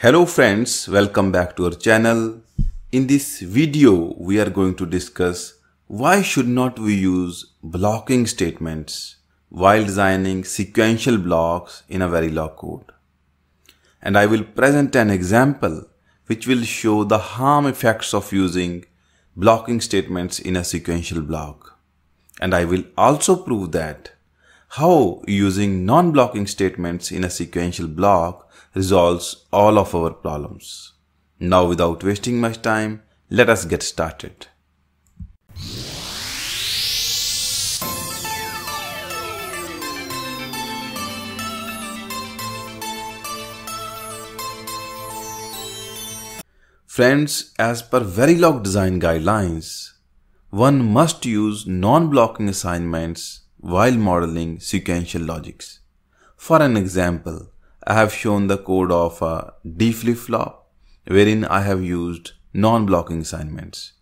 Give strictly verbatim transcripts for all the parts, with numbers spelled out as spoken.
Hello friends, welcome back to our channel. In this video, we are going to discuss why should not we use blocking statements while designing sequential blocks in a Verilog code. And I will present an example which will show the harm effects of using blocking statements in a sequential block. And I will also prove that how using non-blocking statements in a sequential block resolves all of our problems. Now, without wasting much time, let us get started. Friends, as per Verilog design guidelines, one must use non-blocking assignments while modeling sequential logics. For an example, I have shown the code of a D flip-flop wherein I have used non-blocking assignments,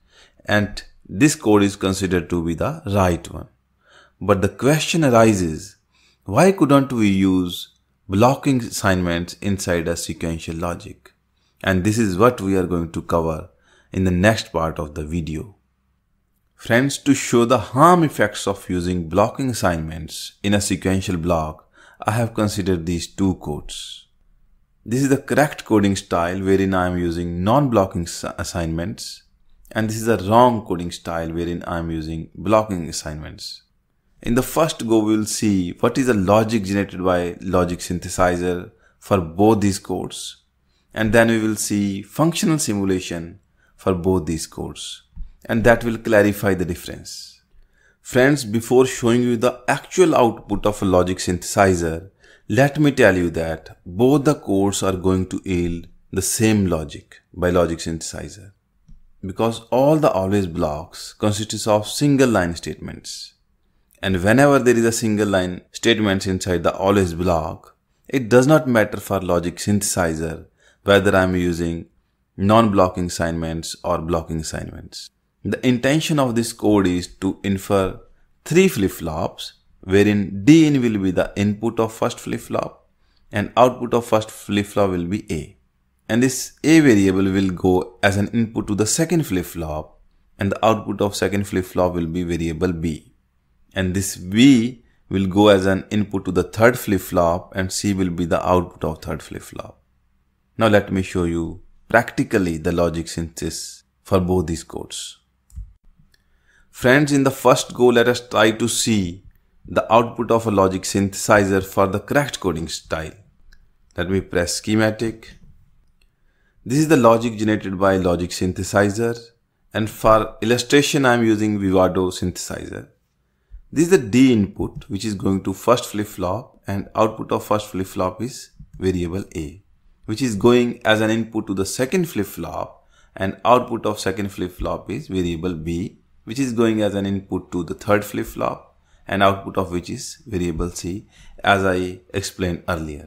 and this code is considered to be the right one. But the question arises, why couldn't we use blocking assignments inside a sequential logic? And this is what we are going to cover in the next part of the video. Friends, to show the harm effects of using blocking assignments in a sequential block, I have considered these two codes. This is the correct coding style wherein I am using non-blocking assignments, and this is the wrong coding style wherein I am using blocking assignments. In the first go, we will see what is the logic generated by logic synthesizer for both these codes, and then we will see functional simulation for both these codes, and that will clarify the difference. Friends, before showing you the actual output of a logic synthesizer, let me tell you that both the codes are going to yield the same logic by logic synthesizer, because all the always blocks consist of single line statements. And whenever there is a single line statements inside the always block, it does not matter for logic synthesizer whether I am using non-blocking assignments or blocking assignments. The intention of this code is to infer three flip-flops, wherein D in will be the input of first flip-flop and output of first flip-flop will be A. And this A variable will go as an input to the second flip-flop, and the output of second flip-flop will be variable B. And this B will go as an input to the third flip-flop, and C will be the output of third flip-flop. Now let me show you practically the logic synthesis for both these codes. Friends, in the first go, let us try to see the output of a logic synthesizer for the correct coding style. Let me press schematic. This is the logic generated by logic synthesizer, and for illustration I am using Vivado synthesizer. This is the D input which is going to first flip-flop, and output of first flip-flop is variable A, which is going as an input to the second flip-flop, and output of second flip-flop is variable B, which is going as an input to the third flip-flop, and output of which is variable C, as I explained earlier.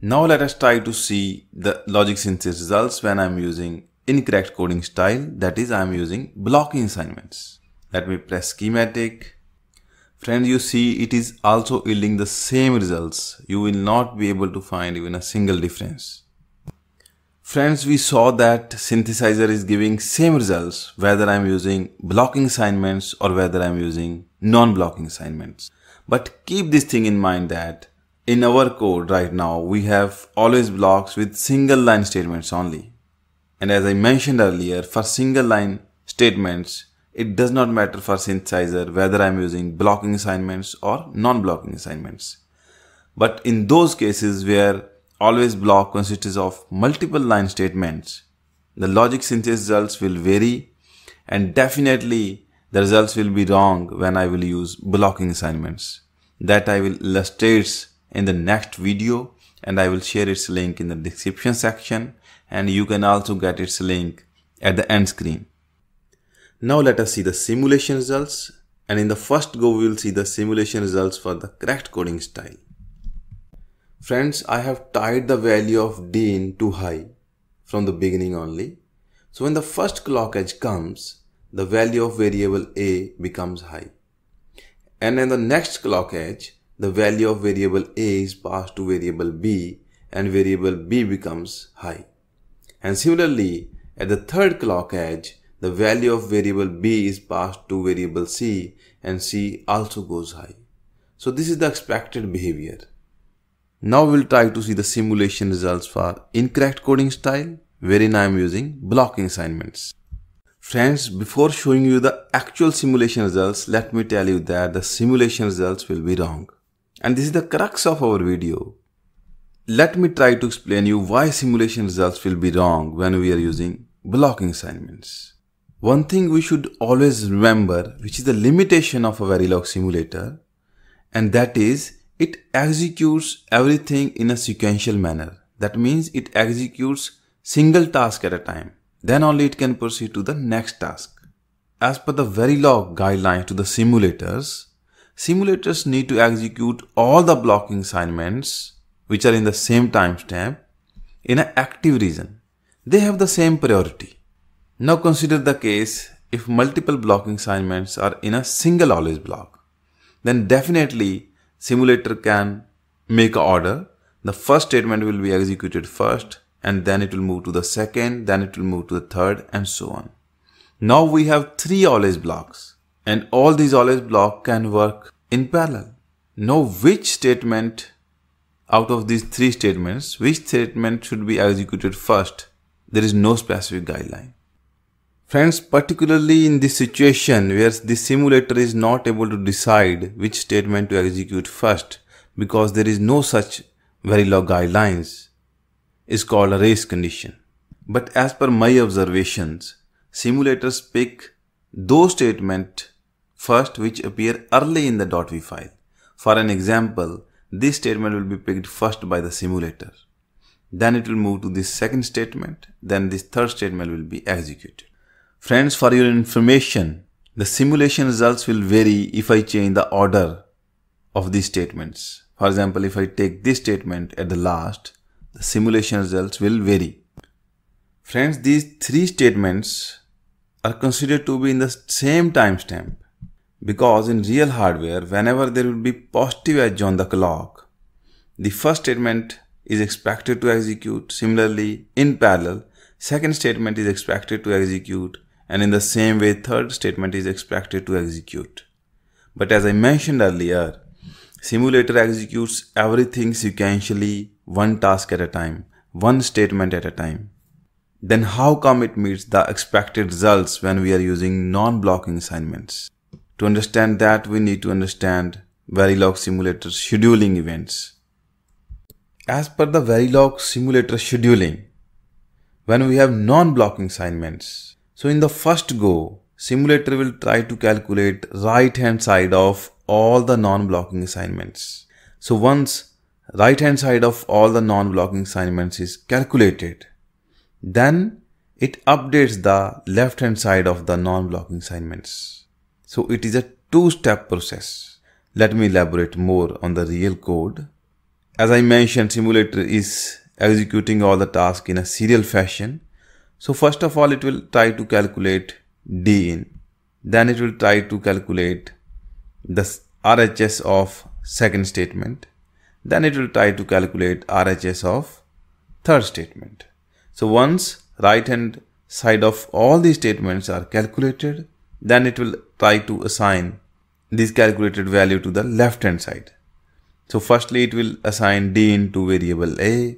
Now let us try to see the logic synthesis results when I am using incorrect coding style, that is, I am using blocking assignments. Let me press schematic. Friends, you see it is also yielding the same results. You will not be able to find even a single difference. Friends, we saw that synthesizer is giving same results whether I am using blocking assignments or whether I am using non-blocking assignments. But keep this thing in mind that in our code right now we have always blocks with single line statements only. And as I mentioned earlier, for single line statements it does not matter for synthesizer whether I am using blocking assignments or non-blocking assignments. But in those cases where always block consists of multiple line statements, the logic synthesis results will vary, and definitely the results will be wrong when I will use blocking assignments. That I will illustrate in the next video, and I will share its link in the description section, and you can also get its link at the end screen. Now let us see the simulation results, and in the first go we will see the simulation results for the correct coding style. Friends, I have tied the value of D in to high from the beginning only. So when the first clock edge comes, the value of variable A becomes high. And then the next clock edge, the value of variable A is passed to variable B, and variable b becomes high. And similarly, at the third clock edge, the value of variable b is passed to variable c and c also goes high. So this is the expected behavior. Now we'll try to see the simulation results for incorrect coding style, wherein I am using block assignments. Friends, before showing you the actual simulation results, let me tell you that the simulation results will be wrong. And this is the crux of our video. Let me try to explain you why simulation results will be wrong when we are using block assignments. One thing we should always remember, which is the limitation of a Verilog simulator, and that is it executes everything in a sequential manner. That means it executes single task at a time. Then only it can proceed to the next task. As per the Verilog guidelines to the simulators, simulators need to execute all the blocking assignments which are in the same timestamp in an active region. They have the same priority. Now consider the case if multiple blocking assignments are in a single always block. Then definitely simulator can make an order. The first statement will be executed first, and then it will move to the second, then it will move to the third, and so on. Now we have three always blocks, and all these always blocks can work in parallel. Know which statement out of these three statements, which statement should be executed first. There is no specific guideline. Friends, particularly in this situation where the simulator is not able to decide which statement to execute first, because there is no such Verilog guidelines, is called a race condition. But as per my observations, simulators pick those statements first which appear early in the .v file. For an example, this statement will be picked first by the simulator. Then it will move to this second statement, then this third statement will be executed. Friends, for your information, the simulation results will vary if I change the order of these statements. For example, if I take this statement at the last, the simulation results will vary. Friends, these three statements are considered to be in the same timestamp, because in real hardware, whenever there will be positive edge on the clock, the first statement is expected to execute. Similarly, in parallel, second statement is expected to execute, and in the same way, third statement is expected to execute. But as I mentioned earlier, simulator executes everything sequentially, one task at a time, one statement at a time. Then how come it meets the expected results when we are using non-blocking assignments? To understand that, we need to understand Verilog simulator scheduling events. As per the Verilog simulator scheduling, when we have non-blocking assignments, so in the first go, simulator will try to calculate right-hand side of all the non-blocking assignments. So once right hand side of all the non-blocking assignments is calculated, then it updates the left hand side of the non-blocking assignments. So it is a two-step process. Let me elaborate more on the real code. As I mentioned, simulator is executing all the tasks in a serial fashion. So first of all, it will try to calculate din. Then it will try to calculate the R H S of second statement. Then it will try to calculate R H S of third statement. So once right hand side of all these statements are calculated, then it will try to assign this calculated value to the left hand side. So firstly, it will assign din to variable A,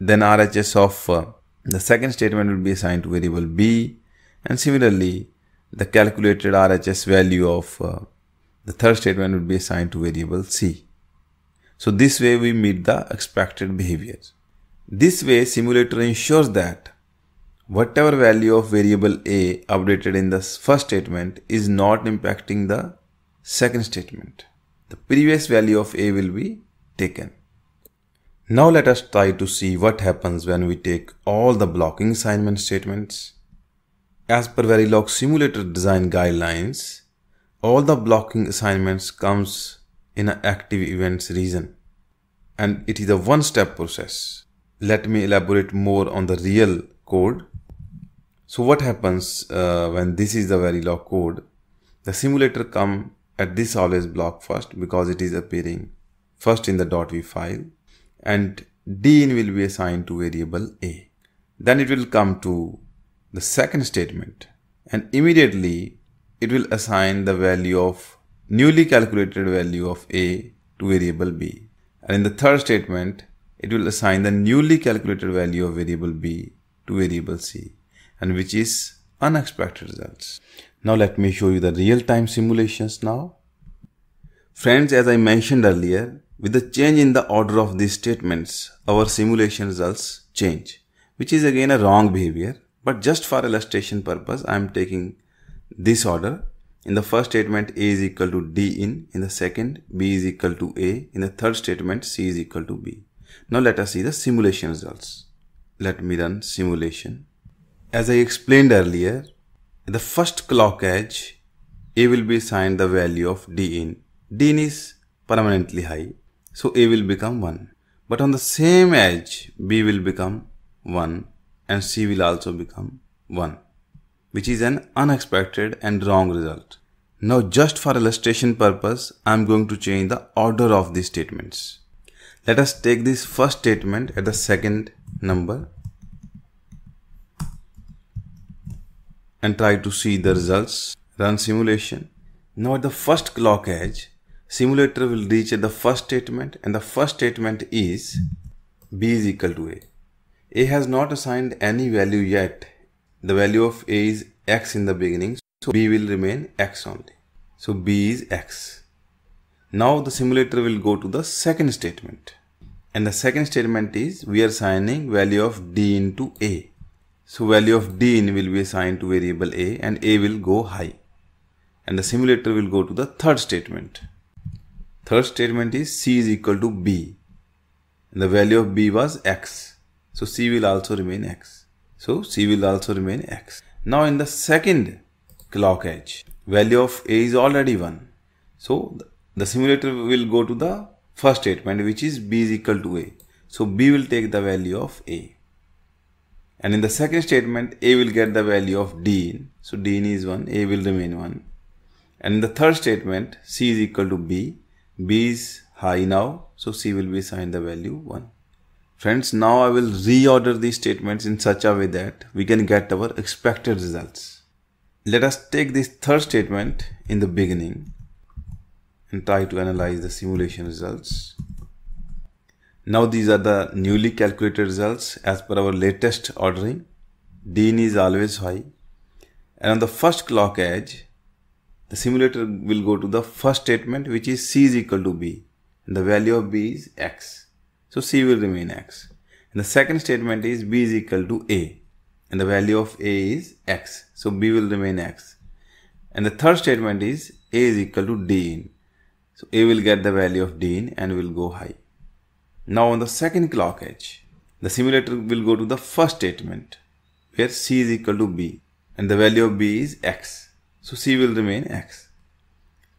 then R H S of uh, the second statement will be assigned to variable B, and similarly the calculated R H S value of uh, the third statement will be assigned to variable C. So this way we meet the expected behaviors. This way simulator ensures that whatever value of variable A updated in the first statement is not impacting the second statement. The previous value of A will be taken. Now let us try to see what happens when we take all the blocking assignment statements. As per Verilog simulator design guidelines, all the blocking assignments comes in an active events region, and it is a one-step process. Let me elaborate more on the real code. So what happens uh, when this is the Verilog code? The simulator come at this always block first because it is appearing first in the .v file, and din will be assigned to variable a. Then it will come to the second statement and immediately it will assign the value of newly calculated value of a to variable b. And in the third statement, it will assign the newly calculated value of variable b to variable c, and which is unexpected results. Now let me show you the real-time simulations now. Friends, as I mentioned earlier, with the change in the order of these statements, our simulation results change, which is again a wrong behavior. But just for illustration purpose, I am taking this order. In the first statement, A is equal to D in. In the second, B is equal to A. In the third statement, C is equal to B. Now let us see the simulation results. Let me run simulation. As I explained earlier, the first clock edge, A will be assigned the value of D in. D in is permanently high, so A will become one. But on the same edge, B will become one and C will also become one, which is an unexpected and wrong result. Now just for illustration purpose, I am going to change the order of these statements. Let us take this first statement at the second number and try to see the results. Run simulation. Now at the first clock edge, simulator will reach at the first statement, and the first statement is B is equal to A. A has not assigned any value yet. The value of A is X in the beginning, so B will remain X only. So B is X. Now the simulator will go to the second statement, and the second statement is we are assigning value of D into A. So value of D in will be assigned to variable A and A will go high. And the simulator will go to the third statement. Third statement is C is equal to B. And the value of B was X. So C will also remain X. So C will also remain X. Now in the second clock edge, value of A is already one. So the simulator will go to the first statement, which is B is equal to A. So B will take the value of A. And in the second statement, A will get the value of D in. So D in is one, A will remain one. And in the third statement, C is equal to B. B is high now, so C will be assigned the value one. Friends, now I will reorder these statements in such a way that we can get our expected results. Let us take this third statement in the beginning and try to analyze the simulation results. Now these are the newly calculated results as per our latest ordering. D in is always high. And on the first clock edge, the simulator will go to the first statement, which is C is equal to B. And the value of B is X. So C will remain X. And the second statement is B is equal to A. And the value of A is X. So B will remain X. And the third statement is A is equal to D in. So A will get the value of D in and will go high. Now on the second clock edge, the simulator will go to the first statement where C is equal to B and the value of B is X. So C will remain X.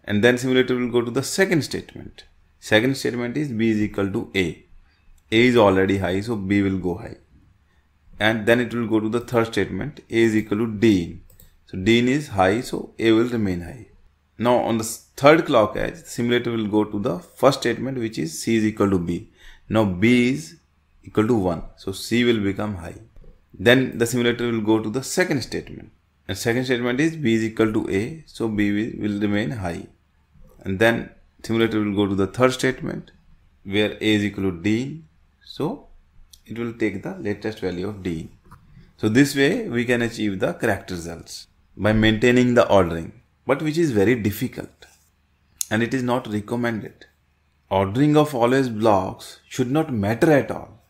And then simulator will go to the second statement. Second statement is B is equal to A. A is already high, so B will go high. And then it will go to the third statement. A is equal to D in. So D in is high, so A will remain high. Now on the third clock edge, the simulator will go to the first statement, which is C is equal to B. Now B is equal to one, so C will become high. Then the simulator will go to the second statement. And second statement is B is equal to A, so B will remain high. And then simulator will go to the third statement where A is equal to D, so it will take the latest value of D. So this way we can achieve the correct results by maintaining the ordering, but which is very difficult and it is not recommended. Ordering of always blocks should not matter at all.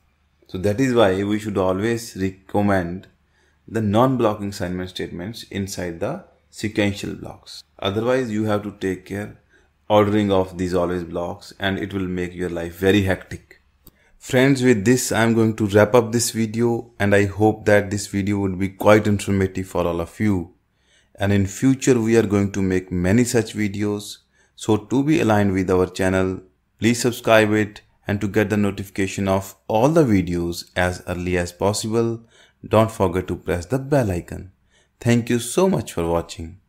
So that is why we should always recommend the non-blocking assignment statements inside the sequential blocks. Otherwise, you have to take care ordering of these always blocks and it will make your life very hectic. Friends, with this, I am going to wrap up this video and I hope that this video would be quite informative for all of you. And in future, we are going to make many such videos. So to be aligned with our channel, please subscribe it, and to get the notification of all the videos as early as possible, don't forget to press the bell icon. Thank you so much for watching.